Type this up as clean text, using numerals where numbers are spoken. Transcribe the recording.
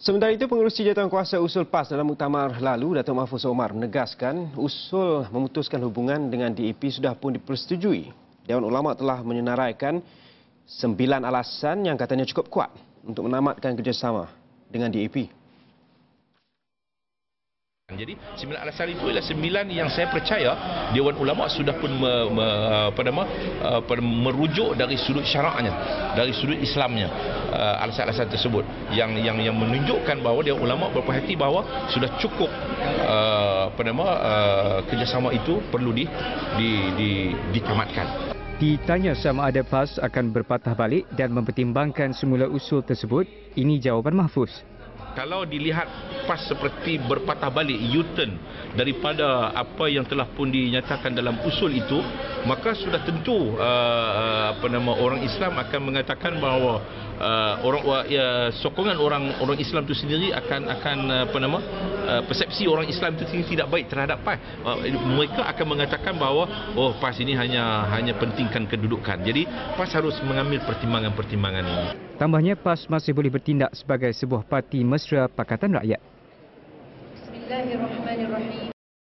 Sementara itu, pengurusi Jawatankuasa Usul PAS dalam muktamar lalu, Datuk Mahfuz Omar menegaskan usul memutuskan hubungan dengan DAP sudah pun dipersetujui. Dewan Ulama telah menyenaraikan 9 alasan yang katanya cukup kuat untuk menamatkan kerjasama dengan DAP. Jadi 9 alasan itu adalah 9 yang saya percaya Dewan Ulama sudah pun merujuk dari sudut syaraknya, dari sudut Islamnya, alasan-alasan tersebut yang menunjukkan bahawa Dewan Ulama berperhati bahawa sudah cukup kerjasama itu perlu ditamatkan. Ditanya sama ada PAS akan berpatah balik dan mempertimbangkan semula usul tersebut, ini jawapan Mahfuz. Kalau dilihat PAS seperti berpatah balik, U-turn daripada apa yang telah pun dinyatakan dalam usul itu, maka sudah tentu orang Islam akan mengatakan bahawa sokongan orang Islam itu sendiri akan persepsi orang Islam itu sendiri tidak baik terhadap PAS. Mereka akan mengatakan bahawa oh, PAS ini hanya pentingkan kedudukan. Jadi PAS harus mengambil pertimbangan-pertimbangan ini. Tambahnya, PAS masih boleh bertindak sebagai sebuah parti mesra Pakatan Rakyat. Bismillahirrahmanirrahim.